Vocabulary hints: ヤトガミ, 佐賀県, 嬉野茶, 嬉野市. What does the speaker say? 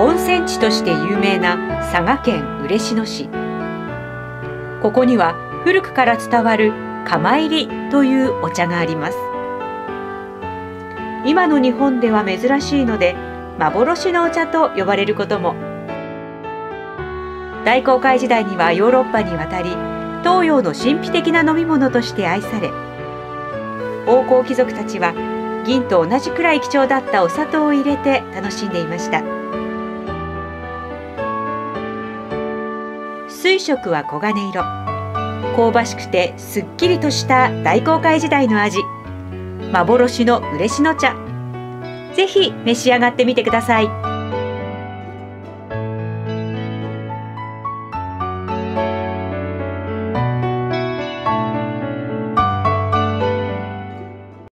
温泉地として有名な佐賀県嬉野市。ここには古くから伝わる釜入りというお茶があります。今の日本では珍しいので幻のお茶と呼ばれることも。大航海時代にはヨーロッパに渡り、東洋の神秘的な飲み物として愛され、王侯貴族たちは銀と同じくらい貴重だったお砂糖を入れて楽しんでいました。水色は黄金色、香ばしくてすっきりとした大航海時代の味、幻の嬉野茶。ぜひ召し上がってみてください。